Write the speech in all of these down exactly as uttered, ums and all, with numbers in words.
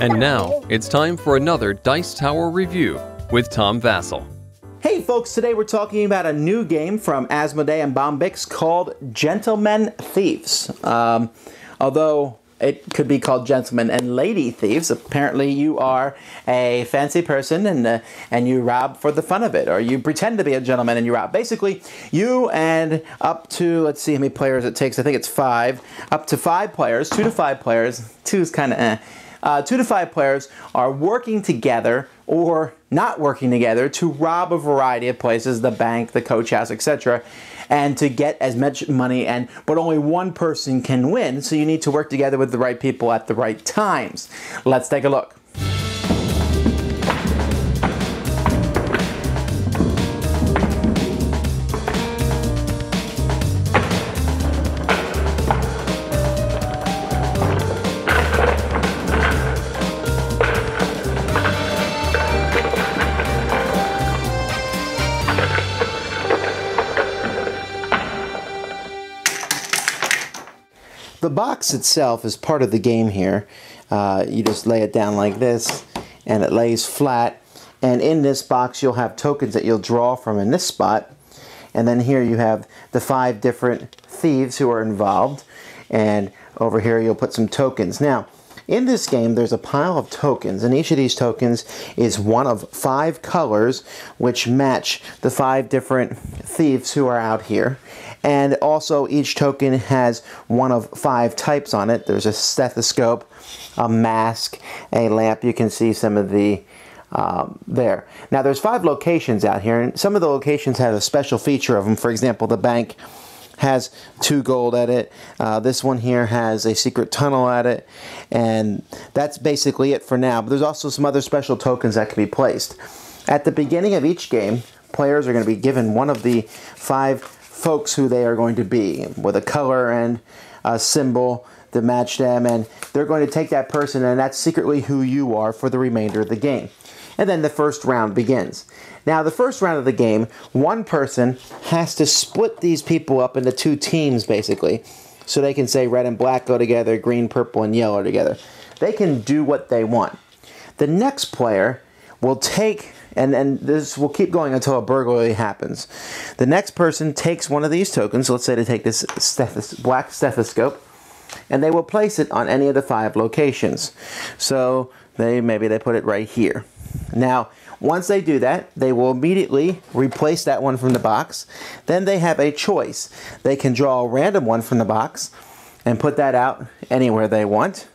And now, it's time for another Dice Tower review with Tom Vasel. Hey folks, today we're talking about a new game from Asmodee and Bombix called Gentlemen Thieves. Um, although it could be called Gentlemen and Lady Thieves, apparently you are a fancy person and, uh, and you rob for the fun of it, or you pretend to be a gentleman and you rob. Basically, you and up to, let's see how many players it takes, I think it's five, up to five players, two to five players, two is kind of eh. Uh, two to five players are working together or not working together to rob a variety of places, the bank, the coach house, et cetera, and to get as much money, and but only one person can win, so you need to work together with the right people at the right times. Let's take a look. The box itself is part of the game here. Uh, you just lay it down like this, and it lays flat. And in this box, you'll have tokens that you'll draw from in this spot. And then here you have the five different thieves who are involved. And over here, you'll put some tokens. Now, in this game, there's a pile of tokens, and each of these tokens is one of five colors which match the five different thieves who are out here. And also, each token has one of five types on it. There's a stethoscope, a mask, a lamp. You can see some of the um, there. Now, there's five locations out here, and some of the locations have a special feature of them. For example, the bank has two gold at it. Uh, this one here has a secret tunnel at it, and that's basically it for now. But there's also some other special tokens that can be placed. At the beginning of each game, players are going to be given one of the five folks who they are going to be, with a color and a symbol to match them, and they're going to take that person, and that's secretly who you are for the remainder of the game. And then the first round begins. Now, the first round of the game, one person has to split these people up into two teams, basically, so they can say red and black go together, green, purple, and yellow together. They can do what they want. The next player will take, and, and this will keep going until a burglary happens. The next person takes one of these tokens, so let's say they take this stethos- black stethoscope, and they will place it on any of the five locations. So they maybe they put it right here. Now, once they do that, they will immediately replace that one from the box. Then they have a choice. They can draw a random one from the box and put that out anywhere they want.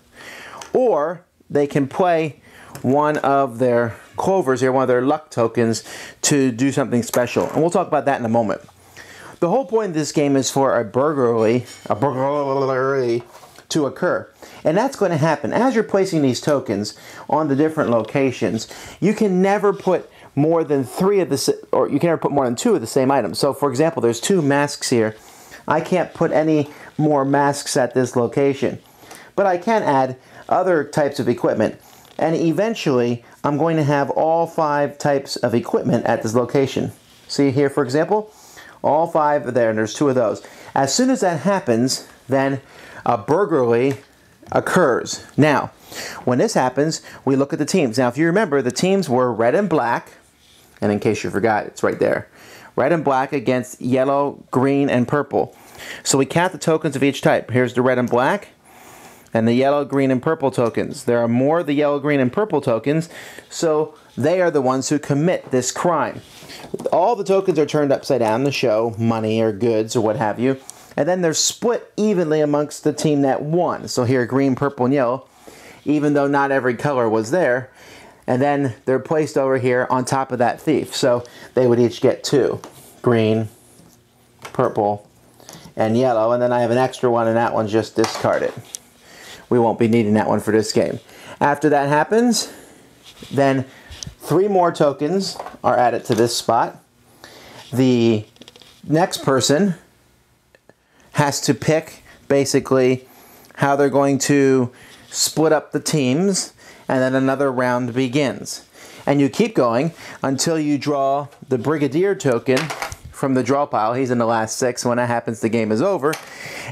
Or they can play one of their clovers here, one of their luck tokens, to do something special. And we'll talk about that in a moment. The whole point of this game is for a burglary, a burglary to occur. And that's going to happen. As you're placing these tokens on the different locations, you can never put more than three of the, or you can never put more than two of the same item. So for example, there's two masks here. I can't put any more masks at this location, but I can add other types of equipment. And eventually, I'm going to have all five types of equipment at this location. See here, for example, all five are there, and there's two of those. As soon as that happens, then a burglary occurs. Now, when this happens, we look at the teams. Now, if you remember, the teams were red and black, and in case you forgot, it's right there. Red and black against yellow, green, and purple. So we count the tokens of each type. Here's the red and black, and the yellow, green, and purple tokens. There are more of the yellow, green, and purple tokens, so they are the ones who commit this crime. All the tokens are turned upside down to show money or goods or what have you, and then they're split evenly amongst the team that won. So here, green, purple, and yellow, even though not every color was there, and then they're placed over here on top of that thief. So they would each get two, green, purple, and yellow, and then I have an extra one, and that one's just discarded. We won't be needing that one for this game. After that happens, then three more tokens are added to this spot. The next person has to pick basically how they're going to split up the teams, and then another round begins. And you keep going until you draw the Brigadier token from the draw pile. He's in the last six. When that happens, the game is over.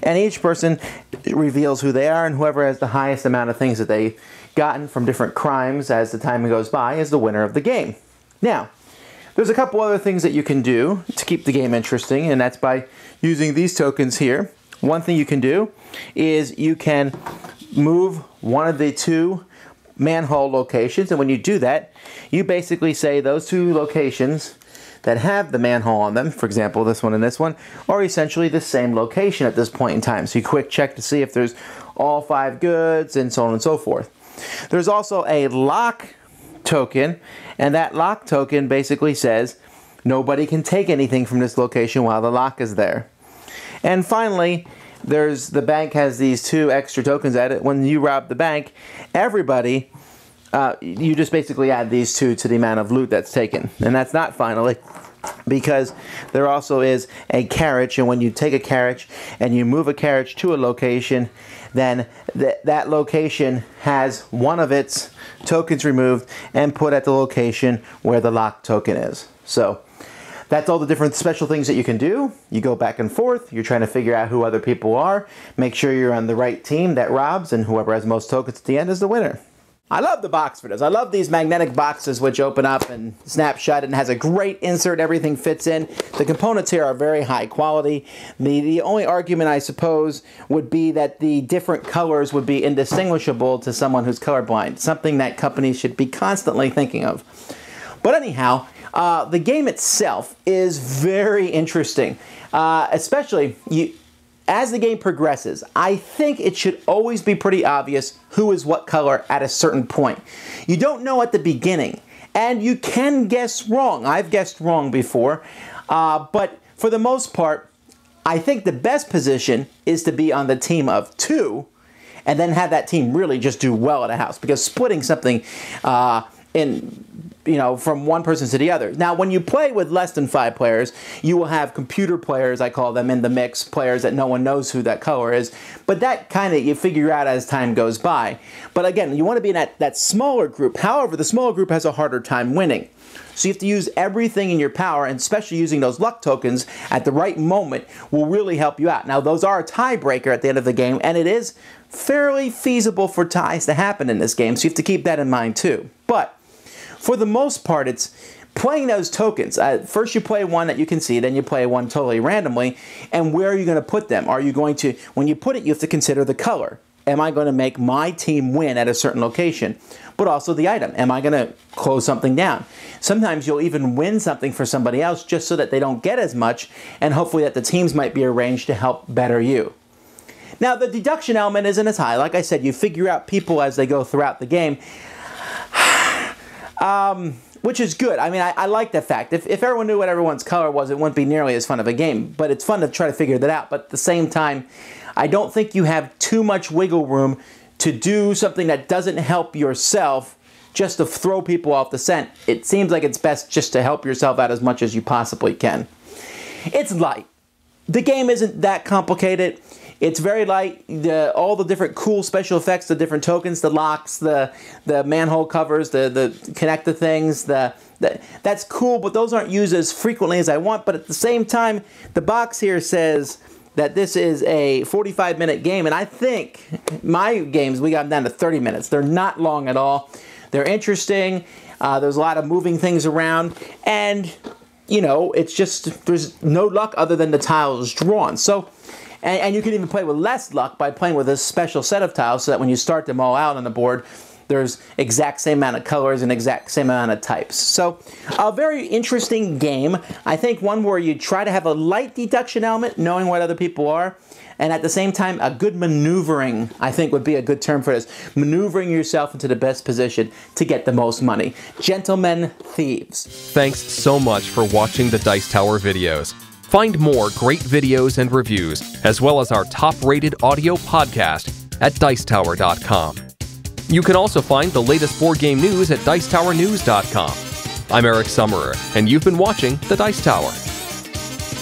And each person reveals who they are, and whoever has the highest amount of things that they've gotten from different crimes as the time goes by is the winner of the game. Now, there's a couple other things that you can do to keep the game interesting, and that's by using these tokens here. One thing you can do is you can move one of the two manhole locations, and when you do that, you basically say those two locations that have the manhole on them, for example, this one and this one, are essentially the same location at this point in time. So you quick check to see if there's all five goods and so on and so forth. There's also a lock token, and that lock token basically says nobody can take anything from this location while the lock is there. And finally, there's the bank has these two extra tokens at it. When you rob the bank, everybody, uh, you just basically add these two to the amount of loot that's taken. And that's not finally, because there also is a carriage, and when you take a carriage and you move a carriage to a location, then th that location has one of its tokens removed and put at the location where the lock token is. So that's all the different special things that you can do. You go back and forth, you're trying to figure out who other people are, make sure you're on the right team that robs, and whoever has the most tokens at the end is the winner. I love the box for this. I love these magnetic boxes which open up and snap shut and has a great insert, everything fits in. The components here are very high quality. The, the only argument I suppose would be that the different colors would be indistinguishable to someone who's colorblind, something that companies should be constantly thinking of. But anyhow, Uh, the game itself is very interesting, uh, especially you, as the game progresses. I think it should always be pretty obvious who is what color at a certain point. You don't know at the beginning, and you can guess wrong. I've guessed wrong before, uh, but for the most part, I think the best position is to be on the team of two, and then have that team really just do well at a house, because splitting something uh, in... you know, from one person to the other. Now, when you play with less than five players, you will have computer players, I call them, in the mix, players that no one knows who that color is, but that kind of you figure out as time goes by. But again, you want to be in that, that smaller group. However, the smaller group has a harder time winning. So you have to use everything in your power, and especially using those luck tokens at the right moment will really help you out. Now, those are a tiebreaker at the end of the game, and it is fairly feasible for ties to happen in this game, so you have to keep that in mind too. But for the most part, it's playing those tokens. Uh, first you play one that you can see, then you play one totally randomly, and where are you going to put them? Are you going to, when you put it, you have to consider the color. Am I going to make my team win at a certain location? But also the item. Am I going to close something down? Sometimes you'll even win something for somebody else just so that they don't get as much, and hopefully that the teams might be arranged to help better you. Now, the deduction element isn't as high. Like I said, you figure out people as they go throughout the game. Um, which is good. I mean, I, I like that fact. If, if everyone knew what everyone's color was, it wouldn't be nearly as fun of a game, but it's fun to try to figure that out. But at the same time, I don't think you have too much wiggle room to do something that doesn't help yourself just to throw people off the scent. It seems like it's best just to help yourself out as much as you possibly can. It's light. The game isn't that complicated. It's very light. The, all the different cool special effects, the different tokens, the locks, the the manhole covers, the the connector things, the, the that's cool. But those aren't used as frequently as I want. But at the same time, the box here says that this is a forty-five minute game, and I think my games we got them down to thirty minutes. They're not long at all. They're interesting. Uh, there's a lot of moving things around, and you know, it's just there's no luck other than the tiles drawn. So. And, and you can even play with less luck by playing with a special set of tiles so that when you start them all out on the board, there's exact same amount of colors and exact same amount of types. So a very interesting game. I think one where you try to have a light deduction element, knowing what other people are, and at the same time, a good maneuvering, I think would be a good term for this. Maneuvering yourself into the best position to get the most money. Gentlemen Thieves. Thanks so much for watching the Dice Tower videos. Find more great videos and reviews, as well as our top-rated audio podcast at Dice Tower dot com. You can also find the latest board game news at Dicetowernews dot com. I'm Eric Summerer, and you've been watching The Dice Tower.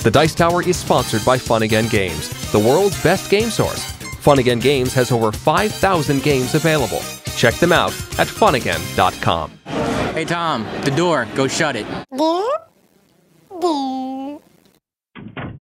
The Dice Tower is sponsored by Fun Again Games, the world's best game source. Fun Again Games has over five thousand games available. Check them out at Fun Again dot com. Hey Tom, the door, go shut it.